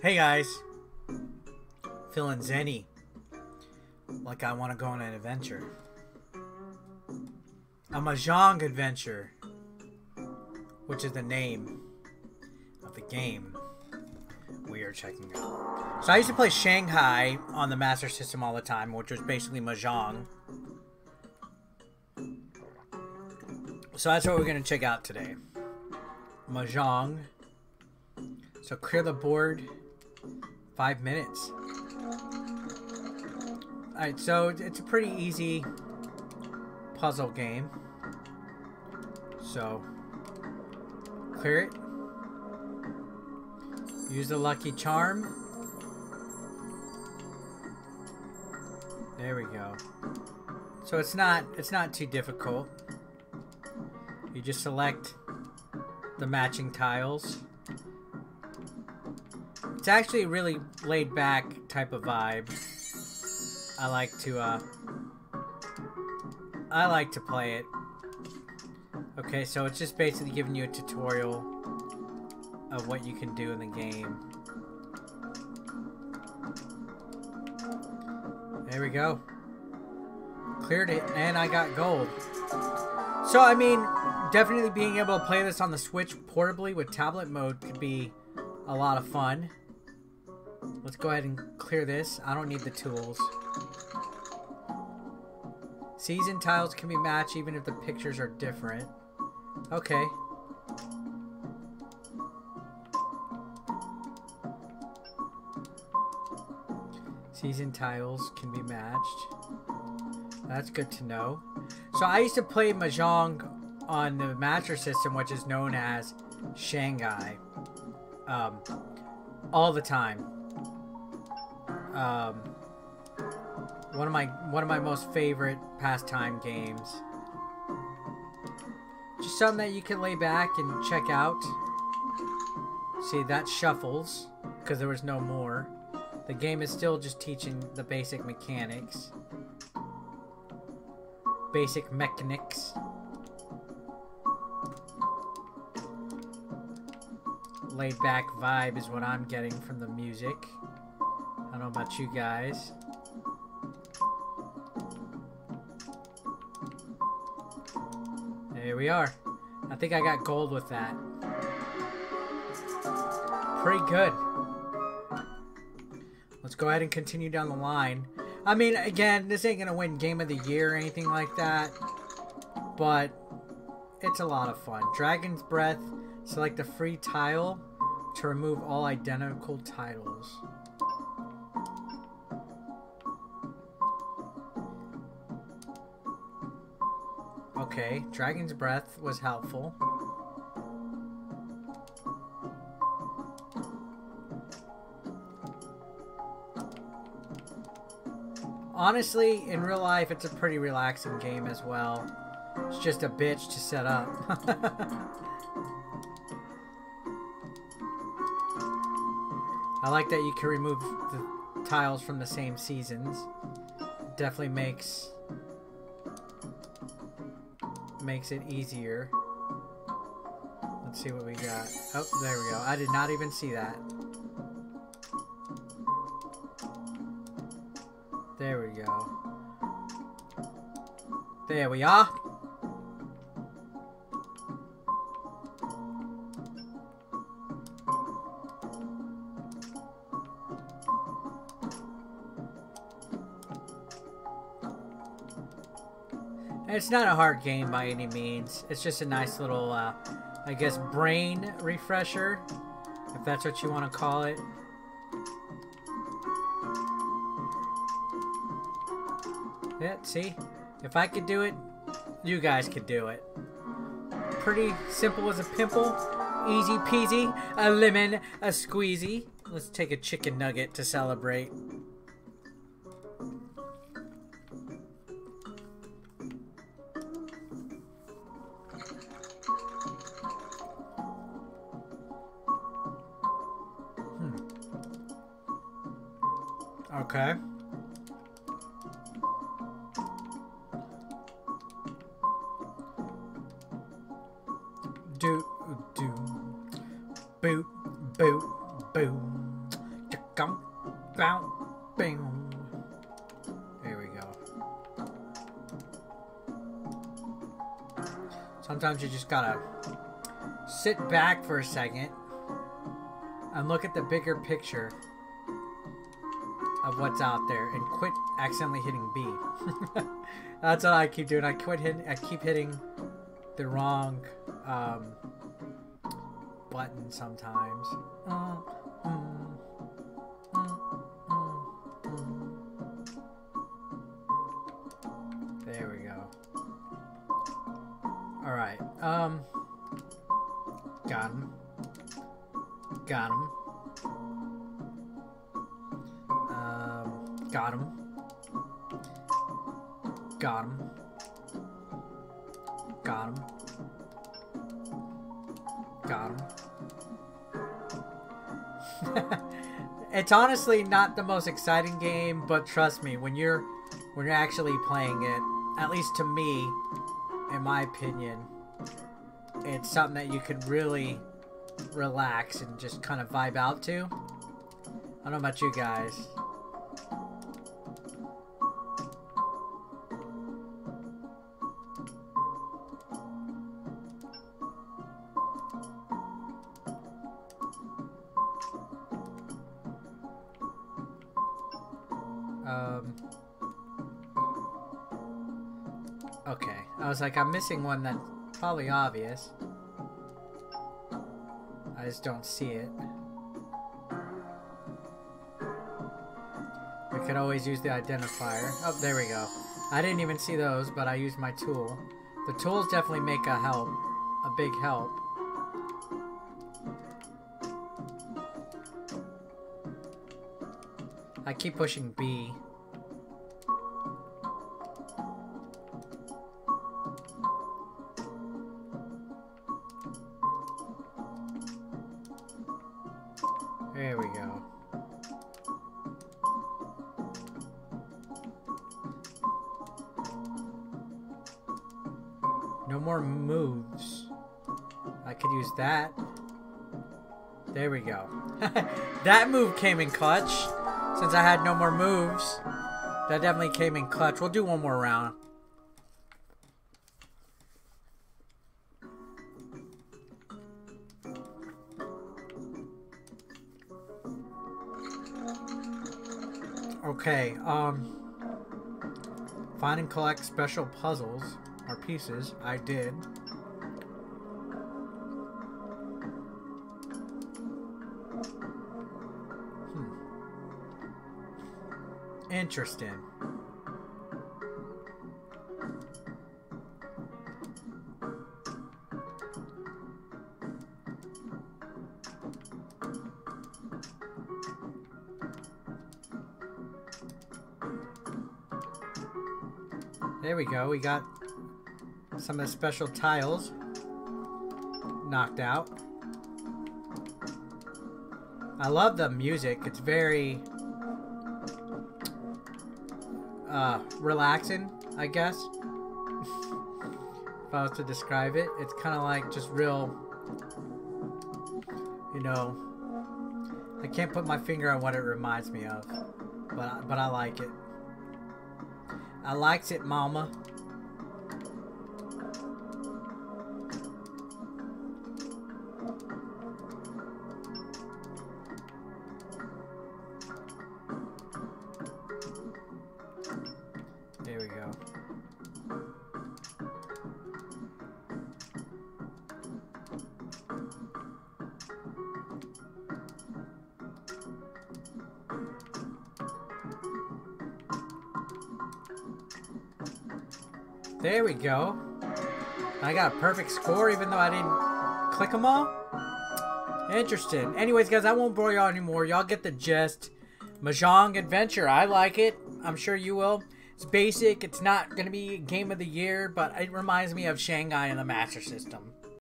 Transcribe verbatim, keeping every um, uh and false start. Hey guys, feeling zenny, like I want to go on an adventure. A Mahjong Adventure, which is the name of the game we are checking out. So I used to play Shanghai on the Master System all the time, which was basically Mahjong. So that's what we're going to check out today. Mahjong. So clear the board. Five minutes. Alright, so it's a pretty easy puzzle game. So, clear it. Use the lucky charm. There we go. So it's not, it's not too difficult. You just select the matching tiles. It's actually a really laid-back type of vibe. I like to, uh... I like to play it. Okay, so it's just basically giving you a tutorial of what you can do in the game. There we go. Cleared it, and I got gold. So, I mean, definitely being able to play this on the Switch portably with tablet mode could be a lot of fun. Let's go ahead and clear this. I don't need the tools. Season tiles can be matched even if the pictures are different. Okay. Season tiles can be matched. That's good to know. So I used to play Mahjong on the Master System, which is known as Shanghai. Um, all the time. Um, one of my one of my most favorite pastime games. Just something that you can lay back and check out. See, that shuffles because there was no more. The game is still just teaching the basic mechanics, basic mechanics. Laid back vibe is what I'm getting from the music. I don't know about you guys. There we are. I think I got gold with that. Pretty good. Let's go ahead and continue down the line. I mean, again, this ain't gonna win Game of the Year or anything like that, but it's a lot of fun. Dragon's Breath. Select the free tile to remove all identical titles. Okay, Dragon's Breath was helpful. Honestly, in real life, it's a pretty relaxing game as well. It's just a bitch to set up. I like that you can remove the tiles from the same seasons. Definitely makes makes it easier. Let's see what we got. Oh, there we go. I did not even see that. There we go. There we are. It's not a hard game by any means. It's just a nice little, uh, I guess, brain refresher, if that's what you want to call it. Yeah, see? If I could do it, you guys could do it. Pretty simple as a pimple. Easy peasy. A lemon, a squeezy. Let's take a chicken nugget to celebrate. Okay. Do do boot boot boom Sometimes you just gotta sit back for a second and look at the bigger picture of what's out there and quit accidentally hitting B. That's what I keep doing. I quit hitting, I keep hitting the wrong um, button sometimes. Mm, mm, mm, mm, mm. There we go. All right. Um, got him. Got him. Um, got him. Got him. Got him. Got him. It's honestly not the most exciting game, but trust me, when you're when you're actually playing it, at least to me, in my opinion, it's something that you could really relax and just kind of vibe out to. I don't know about you guys. Um, okay, I was like, I'm missing one that's probably obvious. I just don't see it. We could always use the identifier. Oh, there we go. I didn't even see those, but I used my tool. The tools definitely make a help, a big help. I keep pushing B. There we go. No more moves. I could use that. There we go. That move came in clutch. Since I had no more moves, that definitely came in clutch. We'll do one more round. Okay, um, find and collect special puzzles, or pieces, I did. Hmm. Interesting. There we go, we got some of the special tiles knocked out. I love the music, it's very uh, relaxing, I guess, if I was to describe it. It's kind of like just real, you know, I can't put my finger on what it reminds me of, but, but I like it. I liked it, mama. There we go. There we go. I got a perfect score even though I didn't click them all. Interesting. Anyways, guys, I won't bore y'all anymore. Y'all get the gist. Mahjong Adventure. I like it. I'm sure you will. It's basic. It's not going to be Game of the Year, but it reminds me of Shanghai and the Master System.